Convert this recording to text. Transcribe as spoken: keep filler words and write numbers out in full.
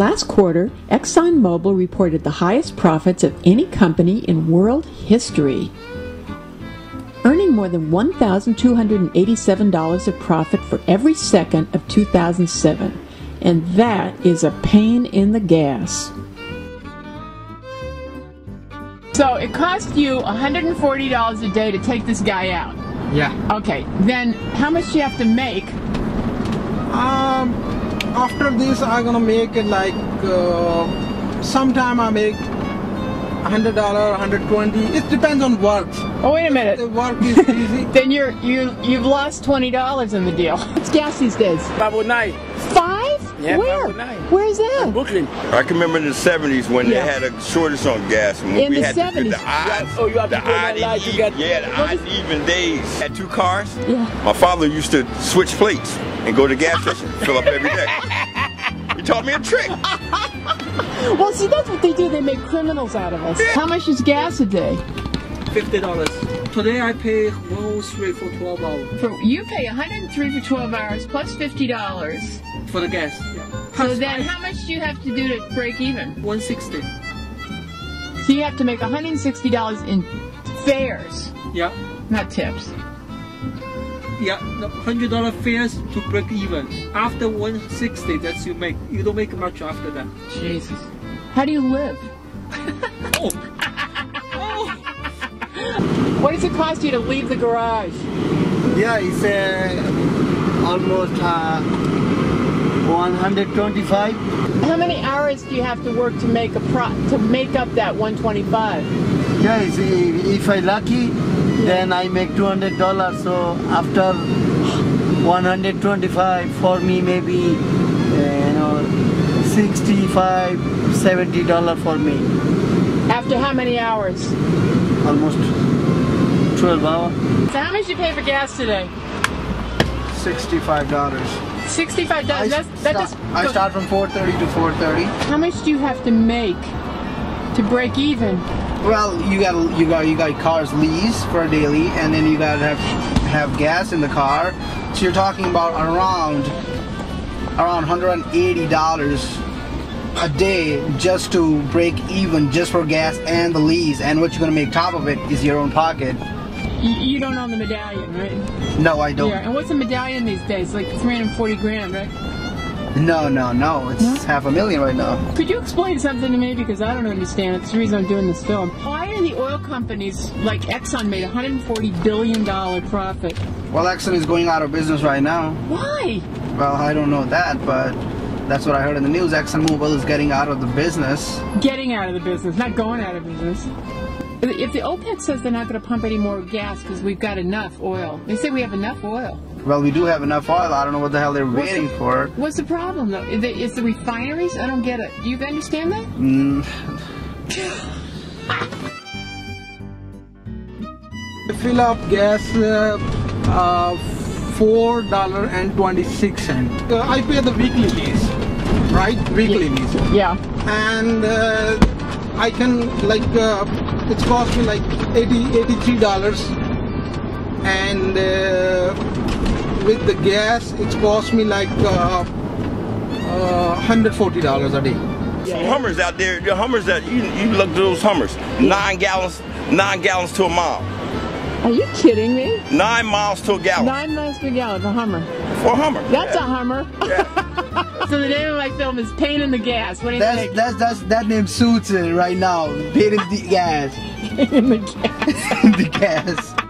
Last quarter, ExxonMobil reported the highest profits of any company in world history, earning more than one thousand two hundred eighty-seven dollars of profit for every second of two thousand seven, and that is a pain in the gas. So it cost you one hundred forty dollars a day to take this guy out? Yeah. Okay, then how much do you have to make? Um, after this I'm gonna make it like, uh, sometime I make one hundred dollars, one hundred twenty dollars, it depends on work. Oh, wait a minute. If the work is easy. Then you're, you, you've lost twenty dollars in the deal. It's gas these days. five oh nine. Five? Yeah, where? five oh nine. Where is that? In Brooklyn. I can remember in the seventies when yeah. they had a shortage on gas. When in we the had seventies. The, the odds, oh, you have the odd light, even, you got, yeah, the odd even days. Had two cars. Yeah. My father used to switch plates and go to the gas station, fill up every day. He taught me a trick. Well, see, that's what they do. They make criminals out of us. How much is gas a day? fifty dollars. Today I pay one oh three for twelve hours. For, you pay one hundred three for twelve hours plus fifty dollars. For the gas. Yeah. So plus then how much do you have to do to break even? one hundred sixty dollars. So you have to make one hundred sixty dollars in fares. Yeah. Not tips. Yeah, one hundred dollar fares to break even. After one hundred sixty, that's you make. You don't make much after that. Jesus. How do you live? Oh. Oh. What does it cost you to leave the garage? Yeah, it's uh, almost uh, one hundred twenty-five. How many hours do you have to work to make a pro to make up that one hundred twenty-five? Yeah, it's, if I lucky, then I make two hundred dollars, so after one hundred twenty-five for me maybe you know, sixty-five, seventy dollars for me. After how many hours? Almost twelve hours. So how much did you pay for gas today? sixty-five dollars. sixty-five dollars, that's, that does... I start from four thirty to four thirty. How much do you have to make to break even? Well, you got you got you got cars lease for a daily, and then you got to have have gas in the car. So you're talking about around around one hundred eighty dollars a day just to break even, just for gas and the lease. And what you're gonna make top of it is your own pocket. You don't own the medallion, right? No, I don't. Yeah. And what's a medallion these days? Like three hundred forty grand, right? No, no, no. It's no? half a million right now. Could you explain something to me? Because I don't understand. It's the reason I'm doing this film. Why are the oil companies like Exxon made one hundred forty billion dollar profit? Well, Exxon is going out of business right now. Why? Well, I don't know that, but that's what I heard in the news. ExxonMobil is getting out of the business. Getting out of the business, not going out of business. If the OPEC says they're not going to pump any more gas because we've got enough oil, they say we have enough oil. Well, we do have enough oil. I don't know what the hell they're what's waiting the, for. What's the problem, though? Is the, is the refineries? I don't get it. Do you understand that? Mm. I fill up gas uh, uh, four dollars and twenty-six cents. Uh, I pay the weekly lease, right? Weekly yeah. lease. Yeah. And uh, I can, like, uh, it's cost me like eighty, eighty-three dollars. And uh, with the gas, it cost me like uh, uh, one hundred forty dollars a day. Some Hummers out there, the Hummers that you, you look at those Hummers, nine gallons, nine gallons to a mile. Are you kidding me? Nine miles to a gallon. Nine miles to a gallon, a Hummer. For a Hummer. That's yeah. a Hummer. Yeah. So the name of my film is "Pain in the Gas." What do you that's, think? That's that's that name suits it right now. Pain in the gas. Pain in the gas. The gas.